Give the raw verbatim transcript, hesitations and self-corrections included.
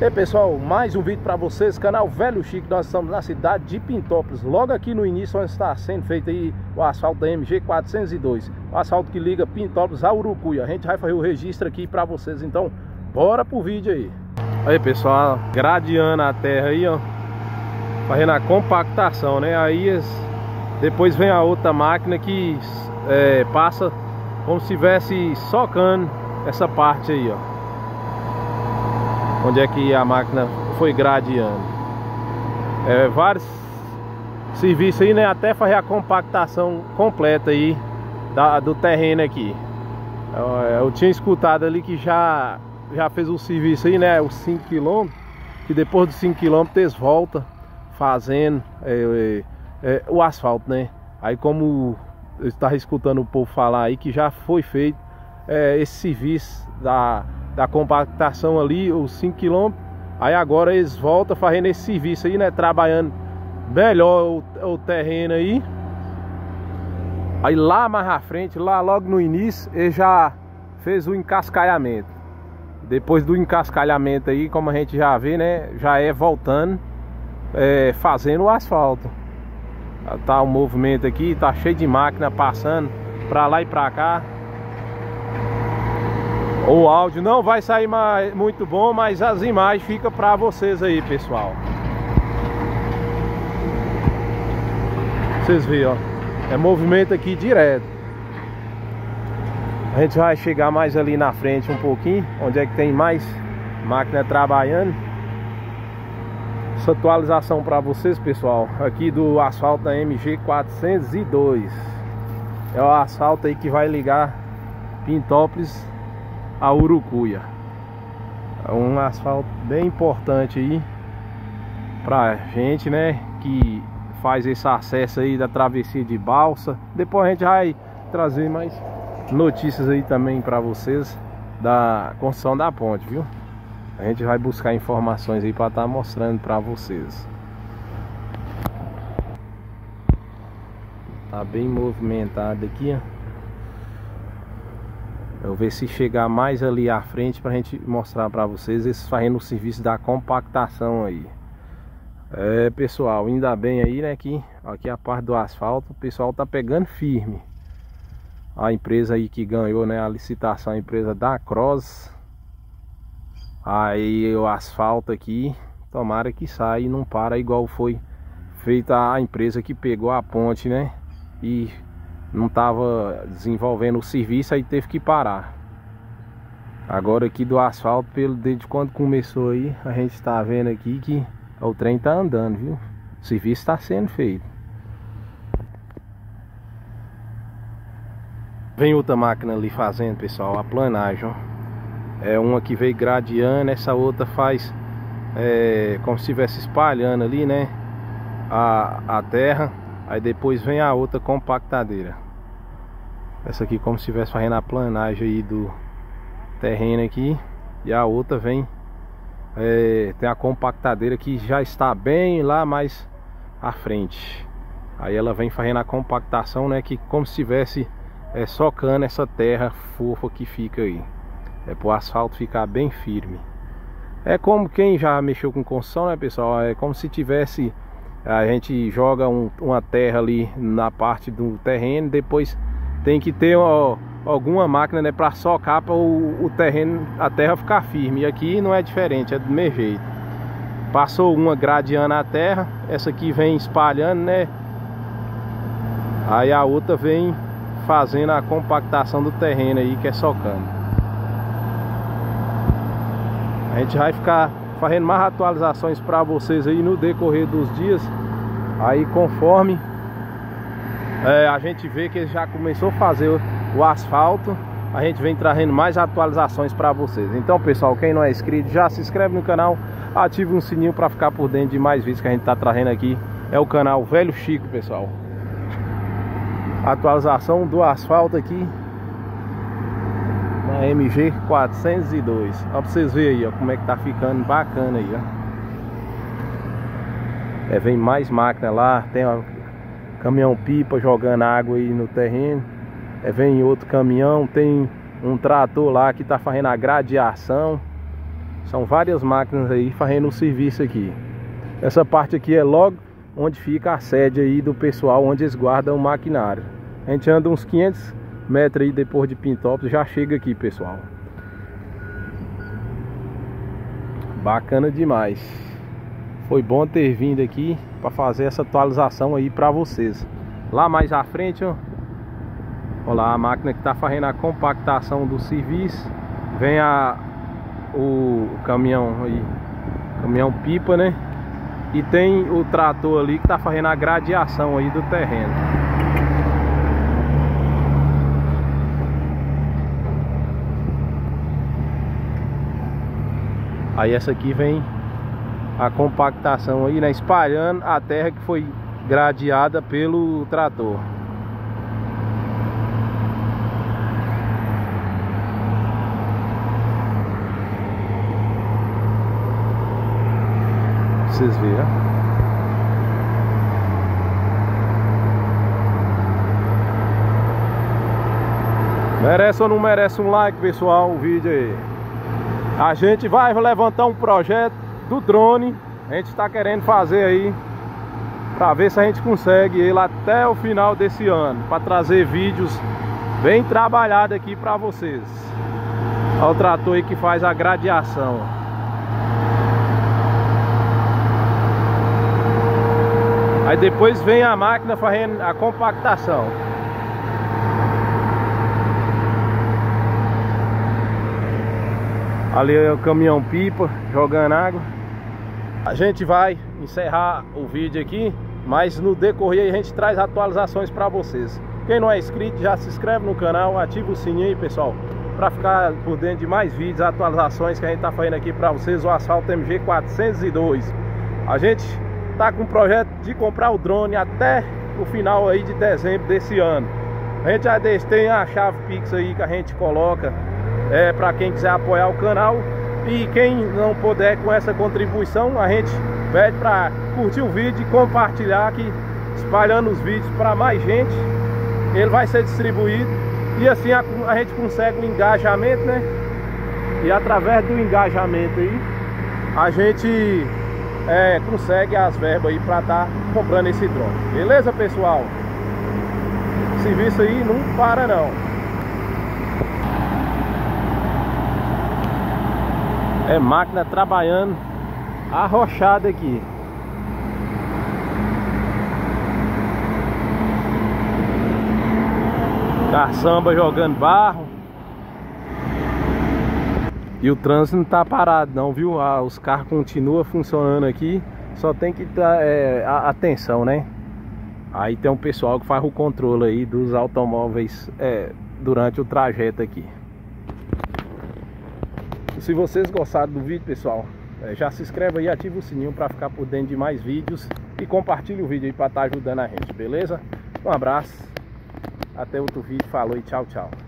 E aí, pessoal, mais um vídeo para vocês, canal Velho Chico. Nós estamos na cidade de Pintópolis, logo aqui no início onde está sendo feito aí o asfalto da M G quatrocentos e dois, o asfalto que liga Pintópolis a Urucuia. A gente vai fazer o registro aqui para vocês, então bora pro vídeo aí. Aí, pessoal, gradeando a terra aí, ó, fazendo a compactação, né? Aí depois vem a outra máquina que é, passa como se estivesse socando essa parte aí, ó, onde é que a máquina foi gradeando. É, vários serviços aí, né, até fazer a compactação completa aí da, do terreno aqui. Eu, eu tinha escutado ali que já, já fez o serviço aí, né, os cinco quilômetros, que depois dos cinco quilômetros eles voltam fazendo é, é, é, o asfalto, né. Aí, como eu estava escutando o povo falar aí que já foi feito é, esse serviço da... da compactação ali, os cinco quilômetros. Aí agora eles voltam fazendo esse serviço aí, né, trabalhando melhor o, o terreno aí. Aí lá mais à frente, lá logo no início, ele já fez o encascalhamento. Depois do encascalhamento aí, como a gente já vê, né, já é voltando é, fazendo o asfalto. Tá o movimento aqui, tá cheio de máquina passando pra lá e pra cá. O áudio não vai sair mais, muito bom, mas as imagens ficam para vocês aí, pessoal. Vocês viram, ó, é movimento aqui direto. A gente vai chegar mais ali na frente um pouquinho, onde é que tem mais máquina trabalhando. Essa atualização para vocês, pessoal, aqui do asfalto da M G quatrocentos e dois. É o asfalto aí que vai ligar Pintópolis a Urucuia. É um asfalto bem importante aí pra gente, né, que faz esse acesso aí da travessia de balsa. Depois a gente vai trazer mais notícias aí também pra vocês da construção da ponte, viu? A gente vai buscar informações aí pra estar mostrando pra vocês. Tá bem movimentado aqui, ó. Eu vou ver se chegar mais ali à frente pra gente mostrar pra vocês esses fazendo o serviço da compactação aí. É, pessoal, ainda bem aí, né, que aqui a parte do asfalto o pessoal tá pegando firme. A empresa aí que ganhou, né, a licitação, a empresa da Cross. Aí o asfalto aqui, tomara que saia e não para igual foi feita a empresa que pegou a ponte, né, e não estava desenvolvendo o serviço, aí teve que parar. Agora aqui do asfalto, pelo desde quando começou aí, a gente está vendo aqui que o trem está andando, viu? O serviço está sendo feito. Vem outra máquina ali fazendo, pessoal, a planagem, ó. É uma que veio gradeando, essa outra faz é, como se estivesse espalhando ali, né, a, a terra. Aí depois vem a outra compactadeira. Essa aqui como se estivesse fazendo a planagem aí do terreno aqui. E a outra vem é, tem a compactadeira que já está bem lá mais à frente. Aí ela vem fazendo a compactação, né, que como se estivesse é, socando essa terra fofa que fica aí. É pro asfalto ficar bem firme. É como quem já mexeu com construção, né, pessoal? É como se tivesse... A gente joga um, uma terra ali na parte do terreno, depois tem que ter ó, alguma máquina, né, para socar para o, o terreno, a terra ficar firme. E aqui não é diferente, é do mesmo jeito. Passou uma gradeando a terra, essa aqui vem espalhando, né? Aí a outra vem fazendo a compactação do terreno aí, que é socando. A gente vai ficar fazendo mais atualizações para vocês aí no decorrer dos dias. Aí conforme é, a gente vê que já começou a fazer o asfalto, a gente vem trazendo mais atualizações para vocês. Então, pessoal, quem não é inscrito, já se inscreve no canal, ativa o sininho para ficar por dentro de mais vídeos que a gente tá trazendo aqui. É o canal Velho Chico, pessoal. Atualização do asfalto aqui na M G quatrocentos e dois. Ó, pra vocês verem aí, ó, como é que tá ficando bacana aí, ó. É, vem mais máquina lá. Tem um caminhão pipa jogando água aí no terreno. É, vem outro caminhão. Tem um trator lá que tá fazendo a gradeação. São várias máquinas aí fazendo o serviço aqui. Essa parte aqui é logo onde fica a sede aí do pessoal, onde eles guardam o maquinário. A gente anda uns quinhentos metros aí depois de Pintópolis, já chega aqui, pessoal. Bacana demais. Foi bom ter vindo aqui para fazer essa atualização aí para vocês. Lá mais à frente, ó, olha lá a máquina que está fazendo a compactação do serviço. Vem a, o caminhão aí, caminhão pipa, né? E tem o trator ali que está fazendo a gradeação aí do terreno. Aí essa aqui vem a compactação aí, né? Espalhando a terra que foi gradeada pelo trator. Vocês viram? Merece ou não merece um like, pessoal, o vídeo aí? A gente vai levantar um projeto do drone. A gente está querendo fazer aí para ver se a gente consegue ele até o final desse ano, para trazer vídeos bem trabalhados aqui para vocês. Olha o trator aí que faz a gradeação. Aí depois vem a máquina fazendo a compactação. Ali é o caminhão pipa jogando água. A gente vai encerrar o vídeo aqui, mas no decorrer a gente traz atualizações para vocês. Quem não é inscrito já se inscreve no canal, ativa o sininho aí, pessoal, para ficar por dentro de mais vídeos, atualizações que a gente tá fazendo aqui para vocês. O asfalto M G quatrocentos e dois. A gente tá com um projeto de comprar o drone até o final aí de dezembro desse ano. A gente já tem a chave Pix aí que a gente coloca é, para quem quiser apoiar o canal. E quem não puder com essa contribuição, a gente pede para curtir o vídeo e compartilhar, que espalhando os vídeos para mais gente, ele vai ser distribuído. E assim a, a gente consegue o engajamento, né? E através do engajamento aí a gente É, consegue as verbas aí para estar tá comprando esse drone. Beleza, pessoal? O serviço aí não para não. É máquina trabalhando arrochada aqui. Caçamba jogando barro. E o trânsito não tá parado não, viu? Ah, os carros continuam funcionando aqui. Só tem que dar é, atenção, né? Aí tem um pessoal que faz o controle aí dos automóveis é, durante o trajeto aqui. Se vocês gostaram do vídeo, pessoal, é, já se inscreve aí, ativa o sininho para ficar por dentro de mais vídeos. E compartilha o vídeo aí para estar ajudando a gente, beleza? Um abraço, até outro vídeo, falou e tchau, tchau.